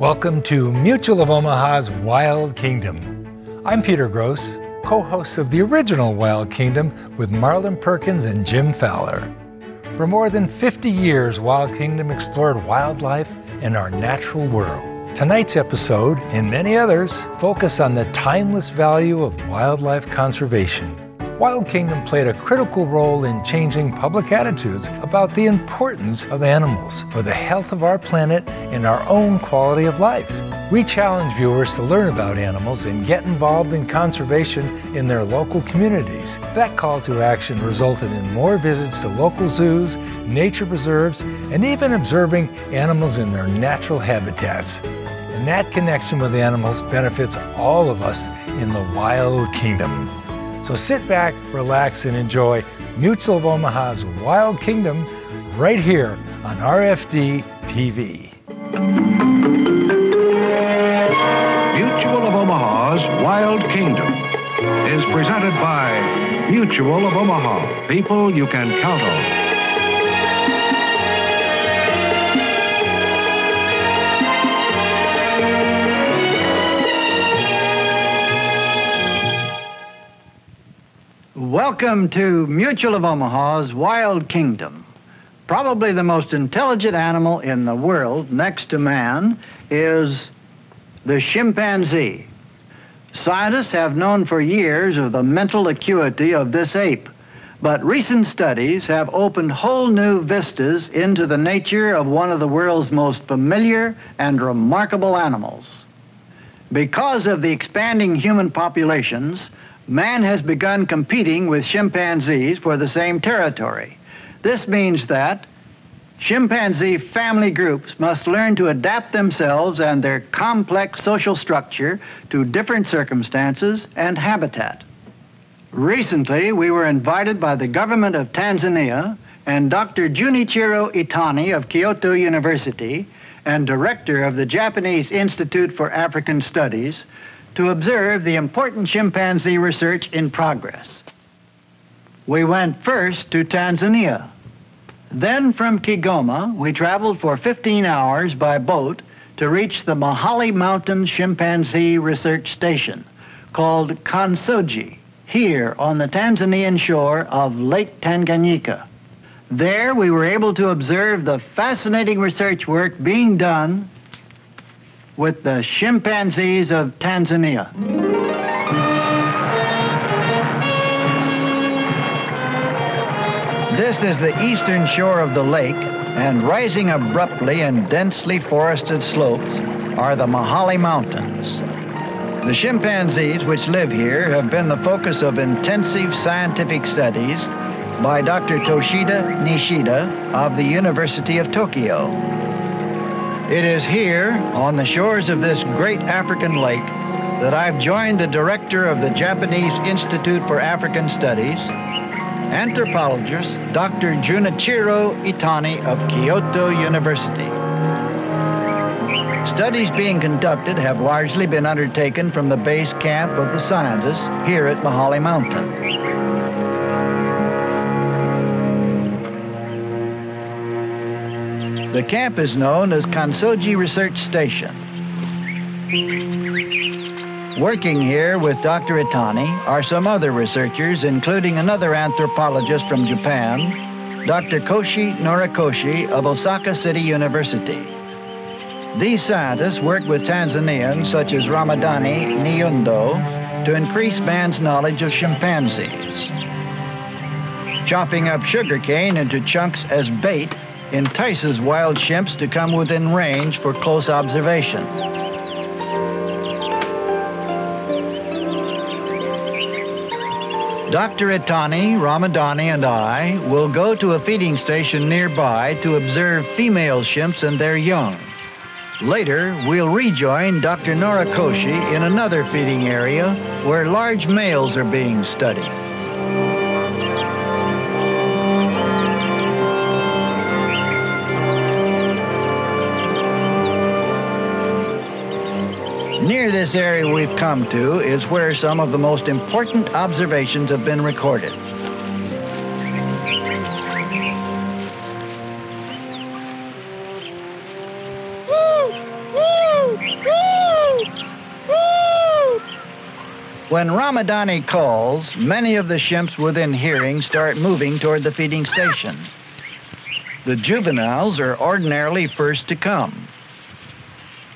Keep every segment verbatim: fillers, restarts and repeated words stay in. Welcome to Mutual of Omaha's Wild Kingdom. I'm Peter Gross, co-host of the original Wild Kingdom with Marlon Perkins and Jim Fowler. For more than fifty years, Wild Kingdom explored wildlife and our natural world. Tonight's episode, and many others, focus on the timeless value of wildlife conservation. Wild Kingdom played a critical role in changing public attitudes about the importance of animals for the health of our planet and our own quality of life. We challenge viewers to learn about animals and get involved in conservation in their local communities. That call to action resulted in more visits to local zoos, nature preserves, and even observing animals in their natural habitats. And that connection with animals benefits all of us in the Wild Kingdom. So sit back, relax, and enjoy Mutual of Omaha's Wild Kingdom right here on R F D T V. Mutual of Omaha's Wild Kingdom is presented by Mutual of Omaha, people you can count on. Welcome to Mutual of Omaha's Wild Kingdom. Probably the most intelligent animal in the world, next to man, is the chimpanzee. Scientists have known for years of the mental acuity of this ape, but recent studies have opened whole new vistas into the nature of one of the world's most familiar and remarkable animals. Because of the expanding human populations, man has begun competing with chimpanzees for the same territory. This means that chimpanzee family groups must learn to adapt themselves and their complex social structure to different circumstances and habitat. Recently, we were invited by the government of Tanzania and Doctor Junichiro Itani of Kyoto University and director of the Japanese Institute for African Studies to observe the important chimpanzee research in progress. We went first to Tanzania. Then from Kigoma, we traveled for fifteen hours by boat to reach the Mahale Mountain Chimpanzee Research Station, called Kansoji, here on the Tanzanian shore of Lake Tanganyika. There we were able to observe the fascinating research work being done with the chimpanzees of Tanzania. This is the eastern shore of the lake, and rising abruptly in densely forested slopes are the Mahale Mountains. The chimpanzees which live here have been the focus of intensive scientific studies by Doctor Toshida Nishida of the University of Tokyo. It is here, on the shores of this great African lake, that I've joined the director of the Japanese Institute for African Studies, anthropologist Doctor Junichiro Itani of Kyoto University. Studies being conducted have largely been undertaken from the base camp of the scientists here at Mahale Mountain. The camp is known as Kansoji Research Station. Working here with Doctor Itani are some other researchers, including another anthropologist from Japan, Doctor Koshi Norikoshi of Osaka City University. These scientists work with Tanzanians such as Ramadani Niundo to increase man's knowledge of chimpanzees. Chopping up sugarcane into chunks as bait entices wild chimps to come within range for close observation. Doctor Itani, Ramadani, and I will go to a feeding station nearby to observe female chimps and their young. Later, we'll rejoin Doctor Norikoshi in another feeding area where large males are being studied. Near this area we've come to is where some of the most important observations have been recorded. Woo, woo. When Ramadani calls, many of the chimps within hearing start moving toward the feeding station. The juveniles are ordinarily first to come.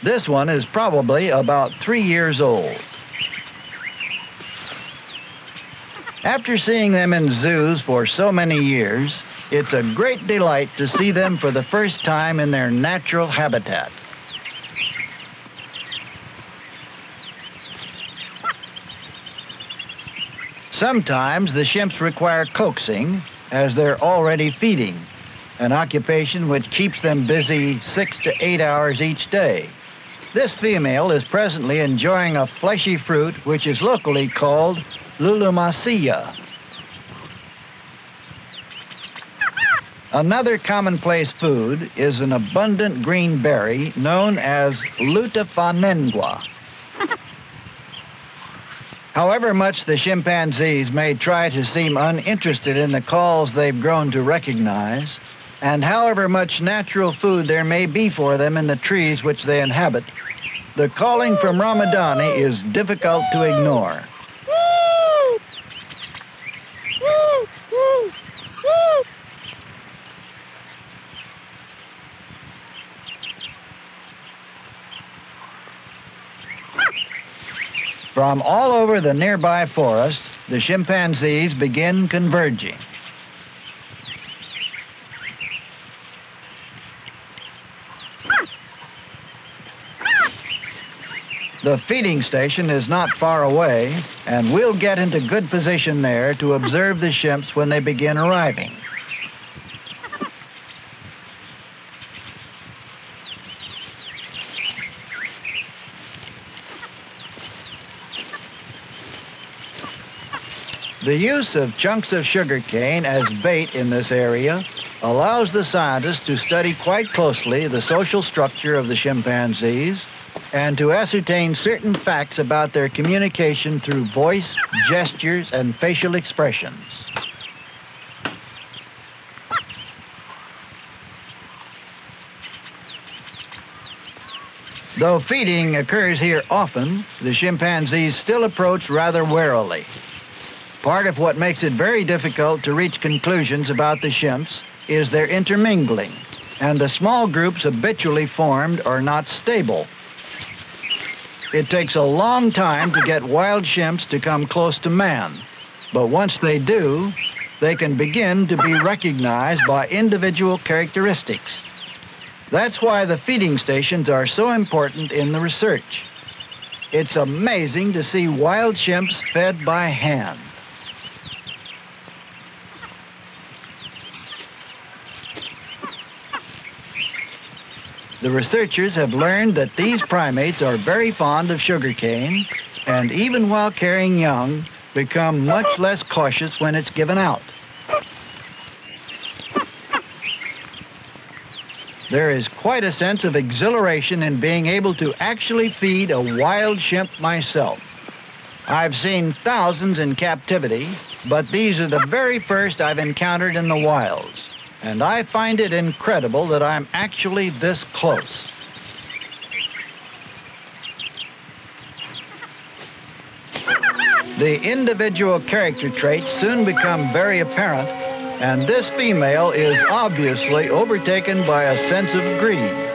This one is probably about three years old. After seeing them in zoos for so many years, it's a great delight to see them for the first time in their natural habitat. Sometimes the chimps require coaxing, as they're already feeding, an occupation which keeps them busy six to eight hours each day. This female is presently enjoying a fleshy fruit which is locally called lulumasia. Another commonplace food is an abundant green berry known as lutafanengwa. However much the chimpanzees may try to seem uninterested in the calls they've grown to recognize, and however much natural food there may be for them in the trees which they inhabit, the calling from Ramadani is difficult to ignore. From all over the nearby forest, the chimpanzees begin converging. The feeding station is not far away, and we'll get into good position there to observe the chimps when they begin arriving. The use of chunks of sugarcane as bait in this area allows the scientists to study quite closely the social structure of the chimpanzees and to ascertain certain facts about their communication through voice, gestures, and facial expressions. Though feeding occurs here often, the chimpanzees still approach rather warily. Part of what makes it very difficult to reach conclusions about the chimps is their intermingling, and the small groups habitually formed are not stable. It takes a long time to get wild chimps to come close to man, but once they do, they can begin to be recognized by individual characteristics. That's why the feeding stations are so important in the research. It's amazing to see wild chimps fed by hand. The researchers have learned that these primates are very fond of sugarcane and even while carrying young, become much less cautious when it's given out. There is quite a sense of exhilaration in being able to actually feed a wild chimp myself. I've seen thousands in captivity, but these are the very first I've encountered in the wilds. And I find it incredible that I'm actually this close. The individual character traits soon become very apparent, and this female is obviously overtaken by a sense of greed.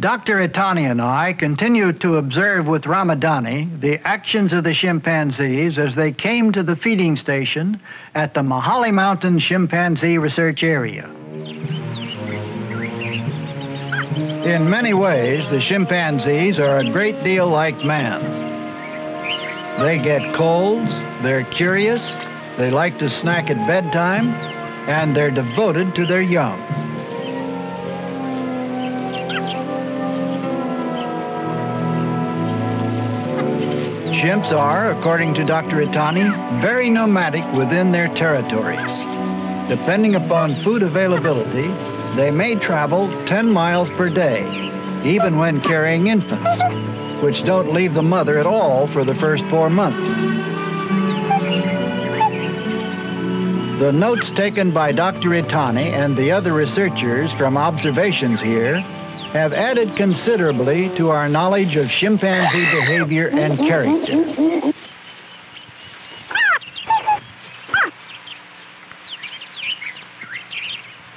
Doctor Itani and I continued to observe with Ramadani the actions of the chimpanzees as they came to the feeding station at the Mahale Mountain Chimpanzee Research Area. In many ways, the chimpanzees are a great deal like man. They get colds, they're curious, they like to snack at bedtime, and they're devoted to their young. Chimps are, according to Doctor Itani, very nomadic within their territories. Depending upon food availability, they may travel ten miles per day, even when carrying infants. which don't leave the mother at all for the first four months. The notes taken by Doctor Itani and the other researchers from observations here have added considerably to our knowledge of chimpanzee behavior and character.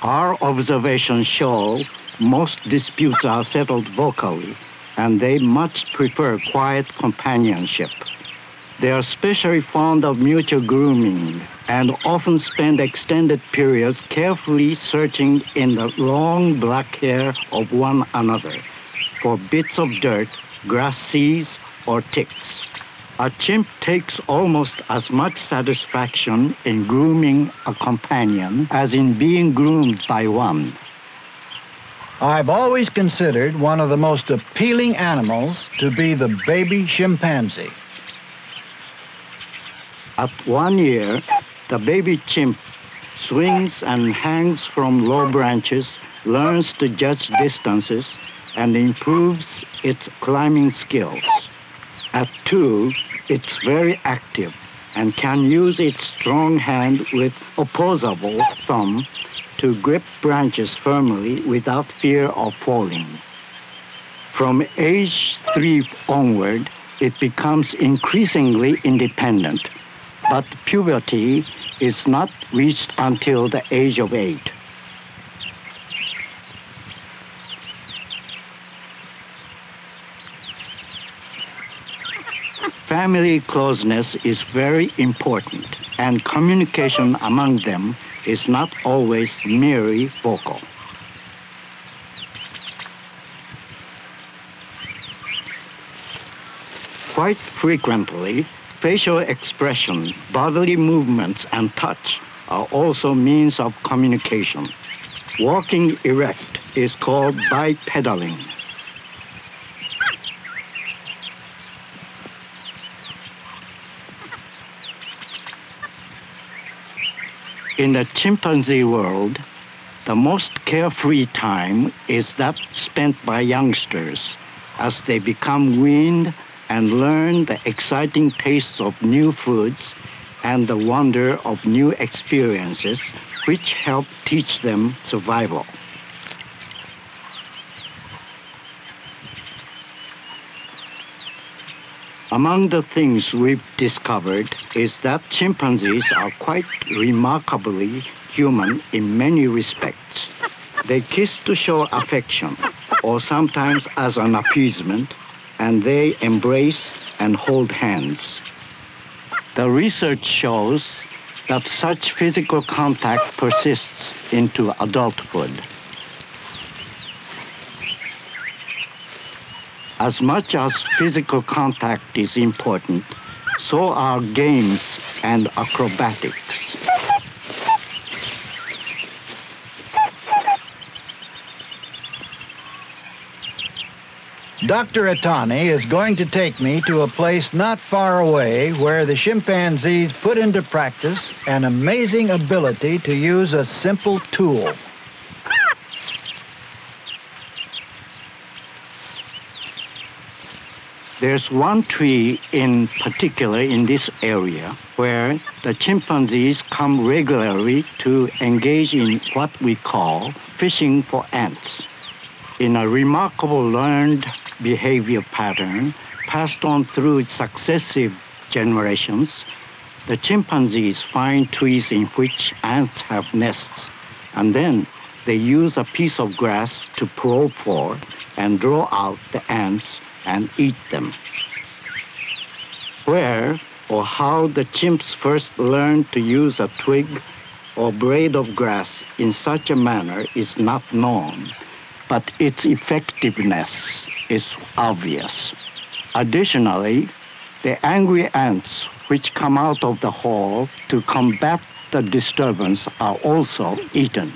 Our observations show most disputes are settled vocally, and they much prefer quiet companionship. They are especially fond of mutual grooming and often spend extended periods carefully searching in the long black hair of one another for bits of dirt, grass seeds, or ticks. A chimp takes almost as much satisfaction in grooming a companion as in being groomed by one. I've always considered one of the most appealing animals to be the baby chimpanzee. At one year, the baby chimp swings and hangs from low branches, learns to judge distances, and improves its climbing skills. At two, it's very active and can use its strong hand with opposable thumb to grip branches firmly without fear of falling. From age three onward, it becomes increasingly independent, but puberty is not reached until the age of eight. Family closeness is very important, and communication among them is not always merely vocal. Quite frequently, facial expression, bodily movements, and touch are also means of communication. Walking erect is called bipedaling. In the chimpanzee world, the most carefree time is that spent by youngsters as they become weaned and learn the exciting tastes of new foods and the wonder of new experiences, which help teach them survival. Among the things we've discovered is that chimpanzees are quite remarkably human in many respects. They kiss to show affection, or sometimes as an appeasement, and they embrace and hold hands. The research shows that such physical contact persists into adulthood. As much as physical contact is important, so are games and acrobatics. Doctor Itani is going to take me to a place not far away where the chimpanzees put into practice an amazing ability to use a simple tool. There's one tree in particular in this area where the chimpanzees come regularly to engage in what we call fishing for ants. In a remarkable learned behavior pattern passed on through successive generations, the chimpanzees find trees in which ants have nests, and then they use a piece of grass to probe for and draw out the ants and eat them. Where or how the chimps first learned to use a twig or braid of grass in such a manner is not known, but its effectiveness is obvious. Additionally, the angry ants which come out of the hole to combat the disturbance are also eaten.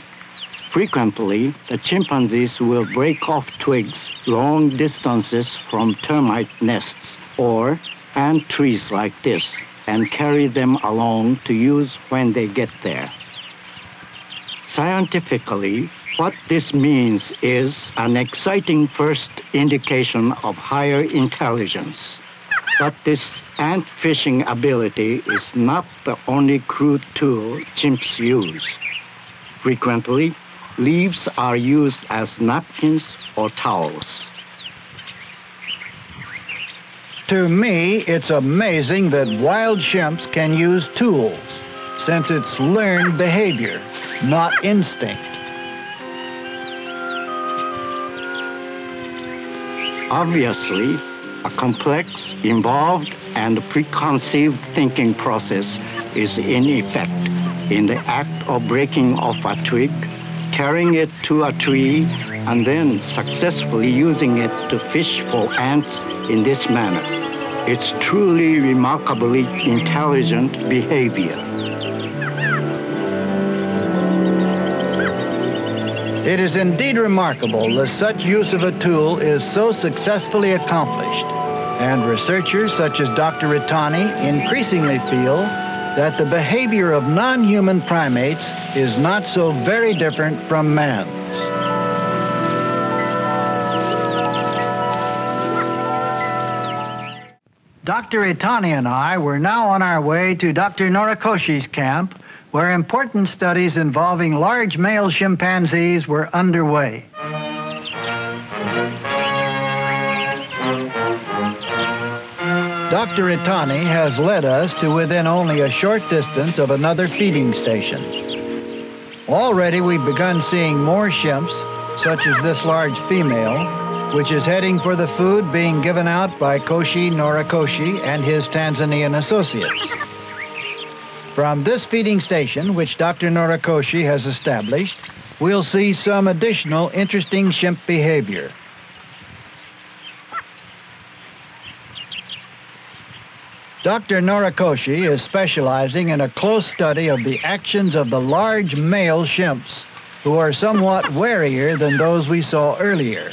Frequently, the chimpanzees will break off twigs long distances from termite nests or ant trees like this and carry them along to use when they get there. Scientifically, What this means is an exciting first indication of higher intelligence. But this ant-fishing ability is not the only crude tool chimps use. Frequently, leaves are used as napkins or towels. To me, it's amazing that wild chimps can use tools, since it's learned behavior, not instinct. Obviously, a complex, involved, and preconceived thinking process is in effect in the act of breaking off a twig, carrying it to a tree, and then successfully using it to fish for ants in this manner. It's truly remarkably intelligent behavior. It is indeed remarkable that such use of a tool is so successfully accomplished, and researchers such as Doctor Itani increasingly feel that the behavior of non-human primates is not so very different from man's. Doctor Itani and I were now on our way to Doctor Norikoshi's camp, where important studies involving large male chimpanzees were underway. Doctor Itani has led us to within only a short distance of another feeding station. Already we've begun seeing more chimps, such as this large female, which is heading for the food being given out by Koshi Norikoshi and his Tanzanian associates. From this feeding station, which Doctor Norikoshi has established, we'll see some additional interesting chimp behavior. Doctor Norikoshi is specializing in a close study of the actions of the large male chimps, who are somewhat warier than those we saw earlier.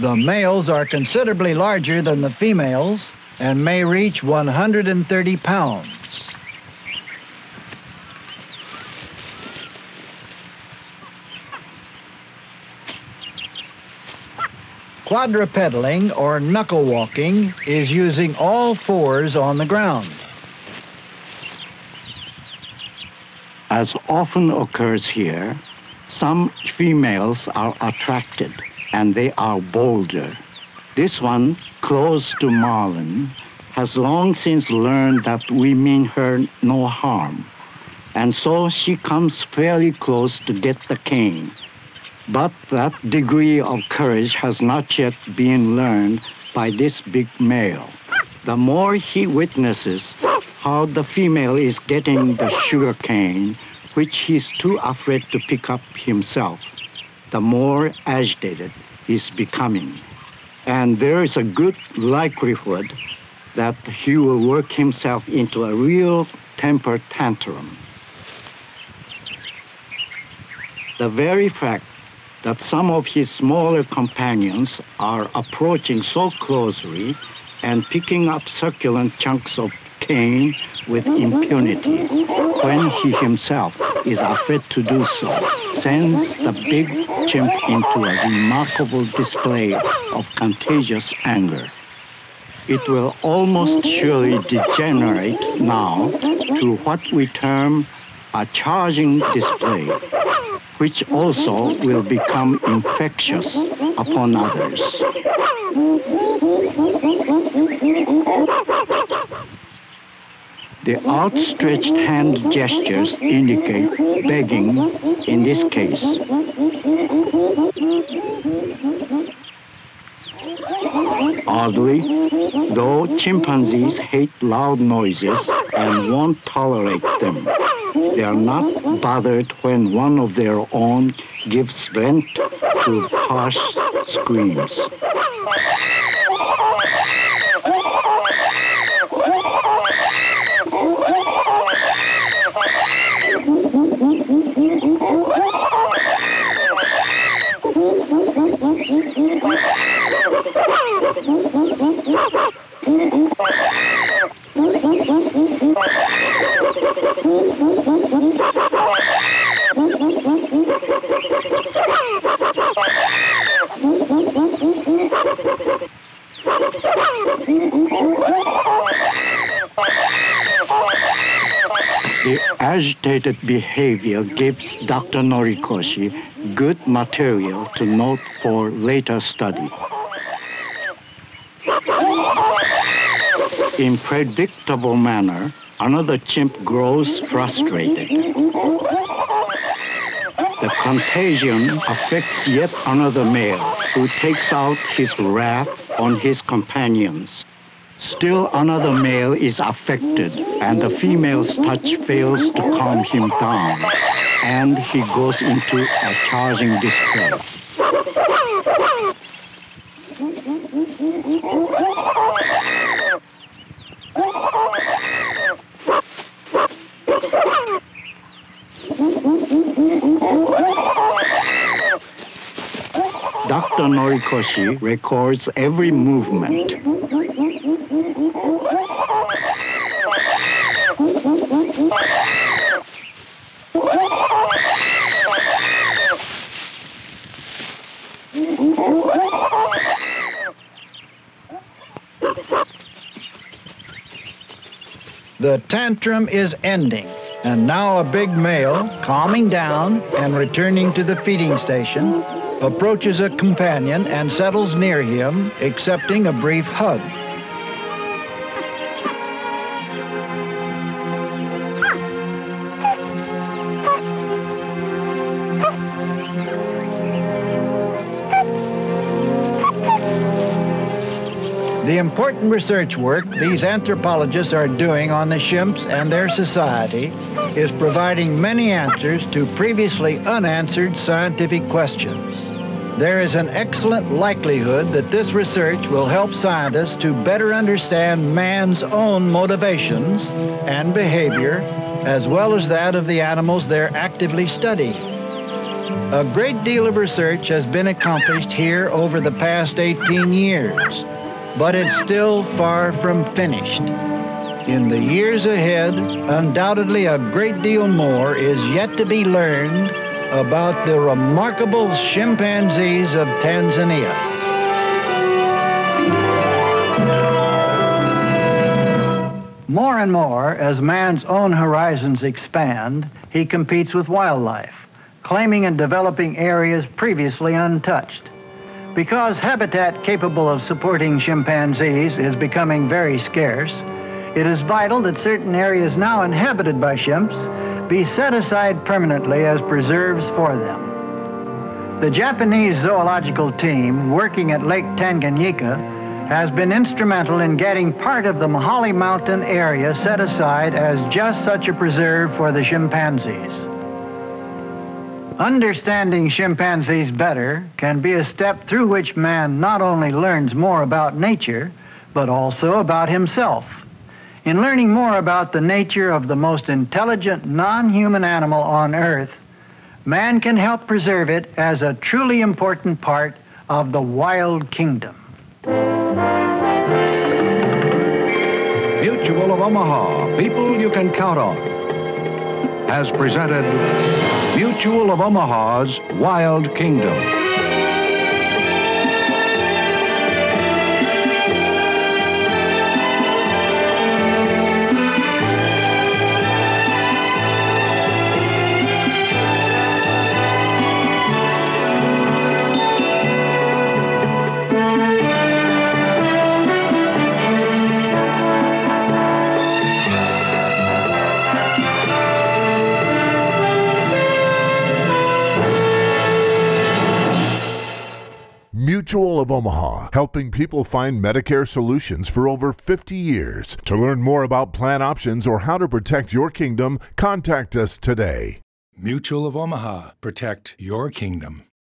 The males are considerably larger than the females and may reach one hundred thirty pounds. Quadrupedaling, or knuckle walking, is using all fours on the ground. As often occurs here, some females are attracted, and they are bolder. This one, close to Marlon, has long since learned that we mean her no harm, and so she comes fairly close to get the cane. But that degree of courage has not yet been learned by this big male. The more he witnesses how the female is getting the sugar cane, which he's too afraid to pick up himself, the more agitated he's becoming. And there is a good likelihood that he will work himself into a real temper tantrum. The very fact that some of his smaller companions are approaching so closely and picking up succulent chunks of cane with impunity, when he himself is afraid to do so, sends the big chimp into a remarkable display of contagious anger. It will almost surely degenerate now to what we term a charging display, which also will become infectious upon others. The outstretched hand gestures indicate begging in this case. Oddly, though chimpanzees hate loud noises and won't tolerate them, they are not bothered when one of their own gives vent to harsh screams. agitated behavior gives Doctor Norikoshi good material to note for later study. In predictable manner, another chimp grows frustrated. The contagion affects yet another male who takes out his wrath on his companions. Still another male is affected, and the female's touch fails to calm him down, and he goes into a charging distress. Doctor Norikoshi records every movement. The tantrum is ending, and now a big male, calming down and returning to the feeding station, approaches a companion and settles near him, accepting a brief hug. The important research work these anthropologists are doing on the chimps and their society is providing many answers to previously unanswered scientific questions. There is an excellent likelihood that this research will help scientists to better understand man's own motivations and behavior, as well as that of the animals they're actively studying. A great deal of research has been accomplished here over the past eighteen years. But it's still far from finished. In the years ahead, undoubtedly a great deal more is yet to be learned about the remarkable chimpanzees of Tanzania. More and more, as man's own horizons expand, he competes with wildlife, claiming and developing areas previously untouched. Because habitat capable of supporting chimpanzees is becoming very scarce, it is vital that certain areas now inhabited by chimps be set aside permanently as preserves for them. The Japanese zoological team working at Lake Tanganyika has been instrumental in getting part of the Mahale Mountain area set aside as just such a preserve for the chimpanzees. Understanding chimpanzees better can be a step through which man not only learns more about nature, but also about himself. In learning more about the nature of the most intelligent non-human animal on Earth, man can help preserve it as a truly important part of the wild kingdom. Mutual of Omaha, people you can count on, has presented Mutual of Omaha's Wild Kingdom. Mutual of Omaha, helping people find Medicare solutions for over fifty years. To learn more about plan options or how to protect your kingdom, contact us today. Mutual of Omaha, protect your kingdom.